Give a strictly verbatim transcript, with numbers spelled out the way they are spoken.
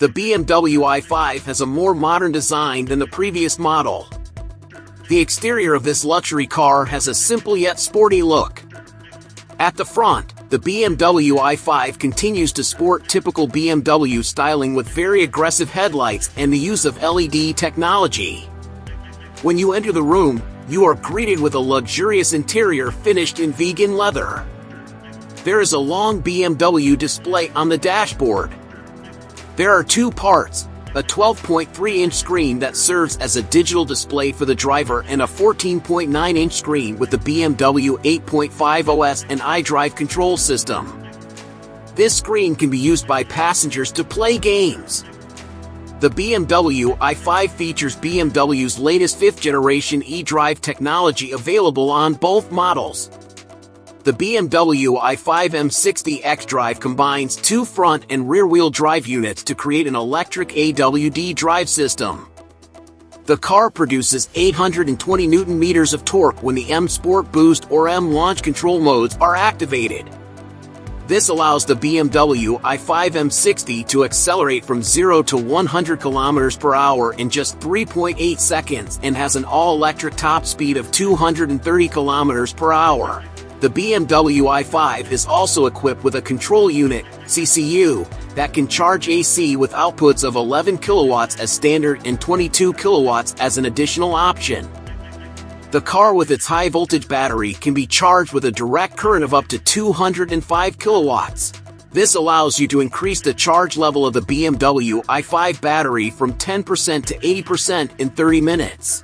The B M W i five has a more modern design than the previous model. The exterior of this luxury car has a simple yet sporty look. At the front, the B M W i five continues to sport typical B M W styling with very aggressive headlights and the use of L E D technology. When you enter the room, you are greeted with a luxurious interior finished in vegan leather. There is a long B M W display on the dashboard. There are two parts, a twelve point three inch screen that serves as a digital display for the driver and a fourteen point nine inch screen with the B M W eight point five O S and iDrive control system. This screen can be used by passengers to play games. The B M W i five features B M W's latest fifth generation eDrive technology available on both models. The B M W i five M sixty xDrive combines two front and rear-wheel drive units to create an electric A W D drive system. The car produces eight hundred twenty newton-meters of torque when the M Sport Boost or M Launch Control modes are activated. This allows the B M W i five M sixty to accelerate from zero to one hundred kilometers per hour in just three point eight seconds and has an all-electric top speed of two hundred thirty kilometers per hour. The B M W i five is also equipped with a control unit, C C U, that can charge A C with outputs of eleven kilowatts as standard and twenty-two kilowatts as an additional option. The car with its high-voltage battery can be charged with a direct current of up to two hundred five kilowatts. This allows you to increase the charge level of the B M W i five battery from ten percent to eighty percent in thirty minutes.